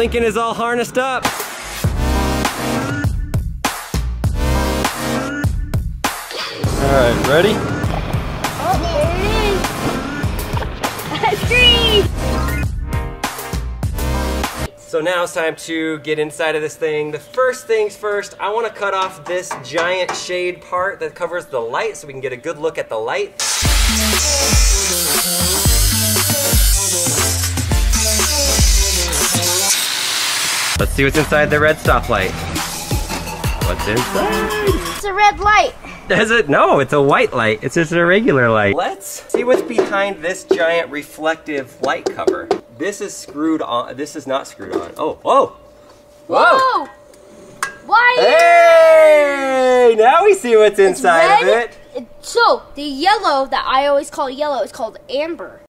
Lincoln is all harnessed up. All right, ready? Oh, there it is. That's great. So now it's time to get inside of this thing. The first things first, I want to cut off this giant shade part that covers the light so we can get a good look at the light. Let's see what's inside the red stoplight. What's inside? It's a red light. Is it? No, it's a white light. It's just a regular light. Let's see what's behind this giant reflective light cover. This is screwed on. This is not screwed on. Oh, whoa. Whoa. Why? Hey, now we see what's inside of it. So the yellow that I always call yellow is called amber.